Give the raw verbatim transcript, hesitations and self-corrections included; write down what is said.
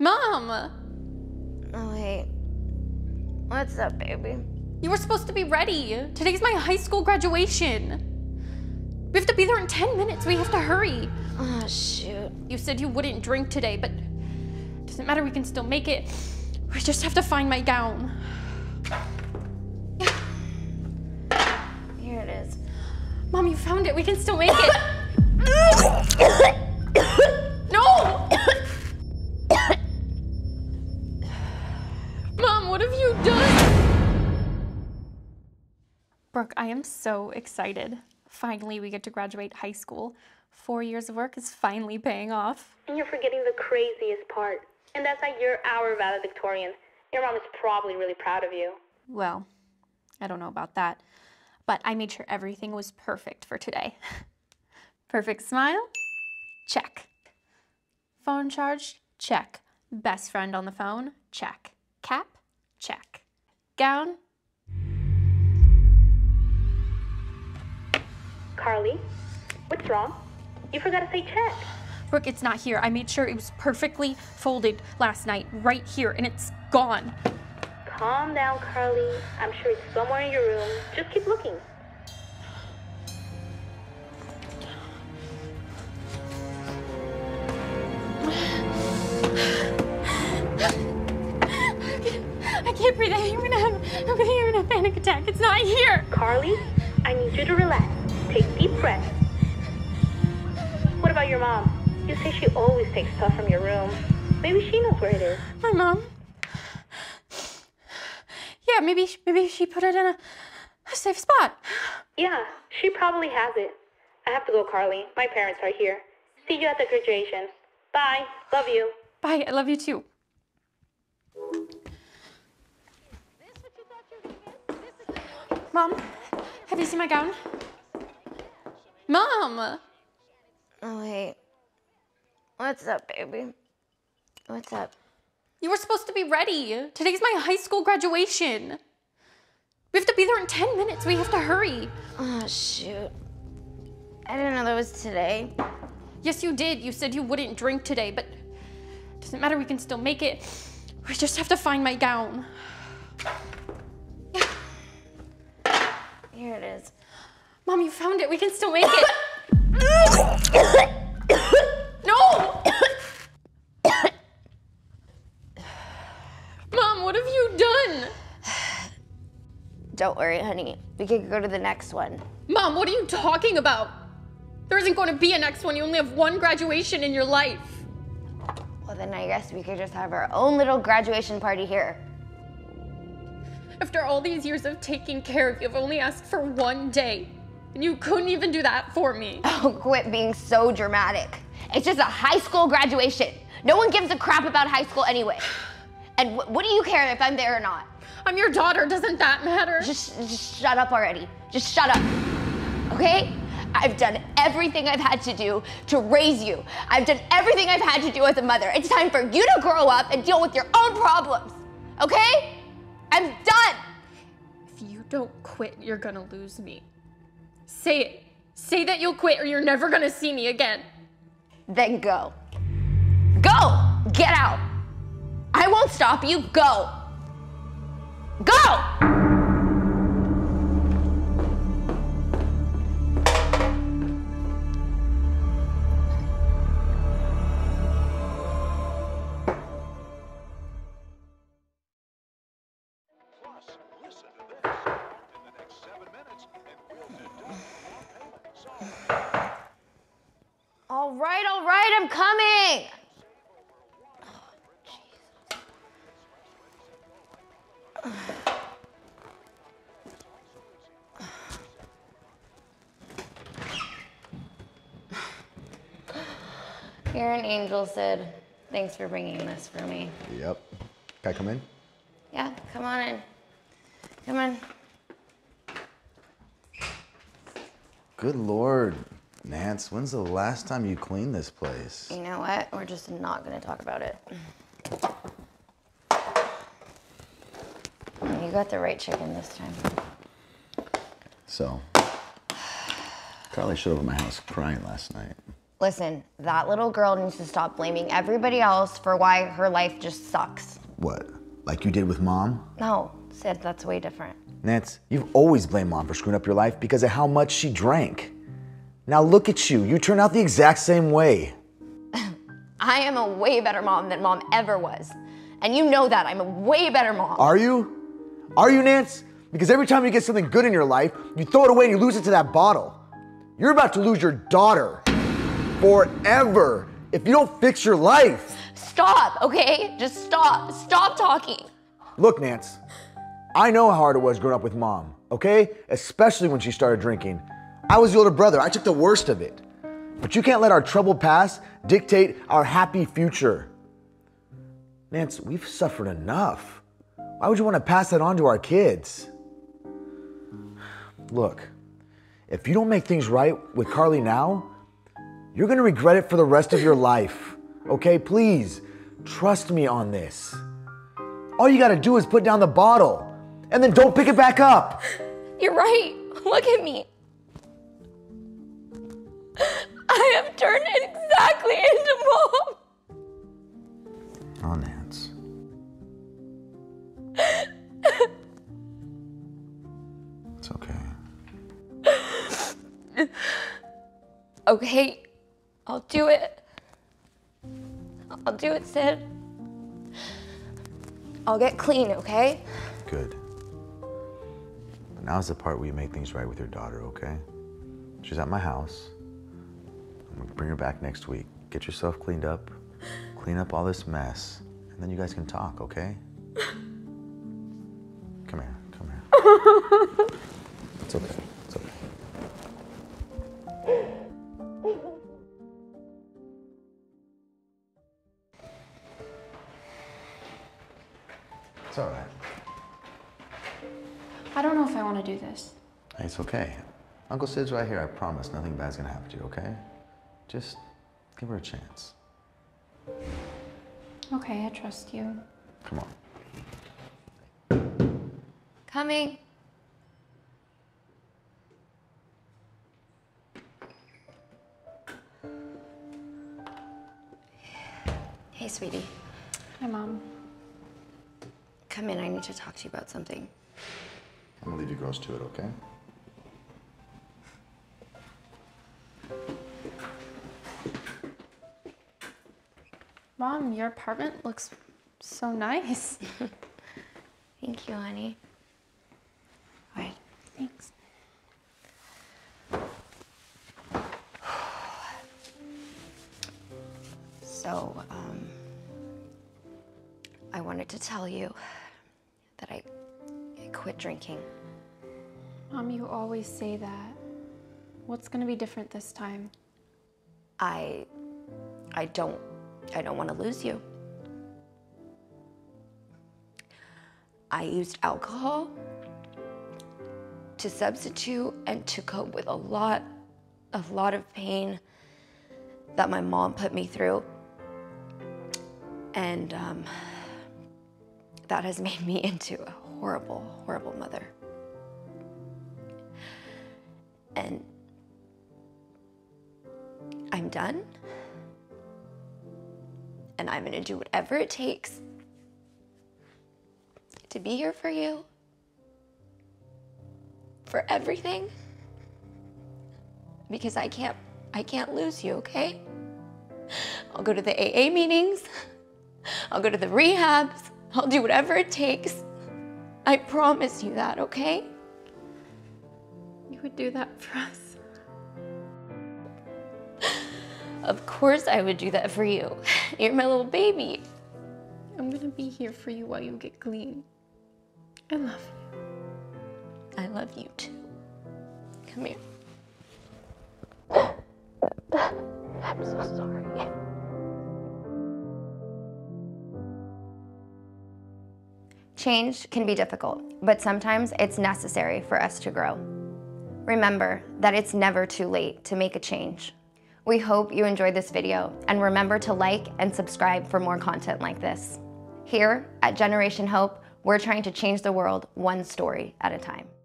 Mom! Oh, wait. What's up, baby? You were supposed to be ready. Today's my high school graduation. We have to be there in ten minutes. We have to hurry. Oh, shoot. You said you wouldn't drink today, but it doesn't matter. We can still make it. We just have to find my gown. Here it is. Mom, you found it. We can still make it. No! Mom, what have you done? Brooke, I am so excited. Finally, we get to graduate high school. Four years of work is finally paying off. And you're forgetting the craziest part. And that's that you're our valedictorian. Your mom is probably really proud of you. Well, I don't know about that. But I made sure everything was perfect for today. Perfect smile? Check. Phone charged? Check. Best friend on the phone? Check. Cap? Check. Gown? Carly, what's wrong? You forgot to say check. Brooke, it's not here. I made sure it was perfectly folded last night, right here, and it's gone. Calm down, Carly. I'm sure it's somewhere in your room. Just keep looking. I can't, I can't breathe. I'm gonna have, I'm gonna have a panic attack. It's not here. Carly, I need you to relax. Take deep breaths. What about your mom? You say she always takes stuff from your room. Maybe she knows where it is. My mom? Yeah, maybe maybe she put it in a, a safe spot. Yeah, she probably has it. I have to go, Carly. My parents are here. See you at the graduation. Bye. Love you. Bye. I love you too. Mom, have you seen my gown? Mom! Oh, wait. What's up, baby? What's up? You were supposed to be ready. Today's my high school graduation. We have to be there in ten minutes. We have to hurry. Oh, shoot. I didn't know that was today. Yes, you did. You said you wouldn't drink today, but it doesn't matter. We can still make it. We just have to find my gown. Here it is. Mom, you found it. We can still make it. No! What have you done? Don't worry, honey. We can go to the next one. Mom, what are you talking about? There isn't going to be a next one. You only have one graduation in your life. Well, then I guess we could just have our own little graduation party here. After all these years of taking care of you, I've only asked for one day. And you couldn't even do that for me. Oh, quit being so dramatic. It's just a high school graduation. No one gives a crap about high school anyway. And what do you care if I'm there or not? I'm your daughter, doesn't that matter? Just, just shut up already. Just shut up, okay? I've done everything I've had to do to raise you. I've done everything I've had to do as a mother. It's time for you to grow up and deal with your own problems, okay? I'm done. If you don't quit, you're gonna lose me. Say it. Say that you'll quit or you're never gonna see me again. Then go. Go, get out. I won't stop you. Go. Go! All right, all right, I'm coming. You're an angel, Sid. Thanks for bringing this for me. Yep. Can I come in? Yeah, come on in. Come on. Good Lord, Nance, when's the last time you cleaned this place? You know what? We're just not going to talk about it. You got the right chicken this time. So, Carly showed up at my house crying last night. Listen, that little girl needs to stop blaming everybody else for why her life just sucks. What? Like you did with Mom? No, Sid, that's way different. Nance, you've always blamed Mom for screwing up your life because of how much she drank. Now look at you, you turn out the exact same way. I am a way better mom than Mom ever was. And you know that, I'm a way better mom. Are you? Are you, Nance? Because every time you get something good in your life, you throw it away and you lose it to that bottle. You're about to lose your daughter forever if you don't fix your life. Stop, okay? Just stop, stop talking. Look, Nance, I know how hard it was growing up with Mom, okay? Especially when she started drinking. I was the older brother, I took the worst of it. But you can't let our troubled past dictate our happy future. Nance, we've suffered enough. Why would you want to pass that on to our kids? Look, if you don't make things right with Carly now, you're going to regret it for the rest of your life. Okay, please, trust me on this. All you got to do is put down the bottle and then don't pick it back up. You're right. Look at me. I have turned exactly into Mom. Oh, Nance. It's okay. Okay, I'll do it. I'll do it, Sid. I'll get clean, okay? Good. But now's the part where you make things right with your daughter, okay? She's at my house. I'm gonna bring her back next week. Get yourself cleaned up. Clean up all this mess, and then you guys can talk, okay? Come here, come here. It's okay, it's okay. It's all right. I don't know if I want to do this. It's okay. Uncle Sid's right here, I promise. Nothing bad's gonna happen to you, okay? Just give her a chance. Okay, I trust you. Come on. Coming. Hey, sweetie. Hi, Mom. Come in, I need to talk to you about something. I'm gonna leave you girls to it, okay? Mom, your apartment looks so nice. Thank you, honey. All right. Thanks. So, um, I wanted to tell you that I, I quit drinking. Mom, you always say that. What's gonna be different this time? I, I don't. I don't want to lose you. I used alcohol to substitute and to cope with a lot, a lot of pain that my mom put me through. And um, that has made me into a horrible, horrible mother. And I'm done. And I'm gonna do whatever it takes to be here for you, for everything, because I can't, I can't lose you, okay? I'll go to the A A meetings, I'll go to the rehabs, I'll do whatever it takes. I promise you that, okay? You would do that for us. Of course I would do that for you. You're my little baby. I'm gonna be here for you while you get clean. I love you. I love you too. Come here. I'm so sorry. Change can be difficult, but sometimes it's necessary for us to grow. Remember that it's never too late to make a change. We hope you enjoyed this video, and remember to like and subscribe for more content like this. Here at Generation Hope, we're trying to change the world one story at a time.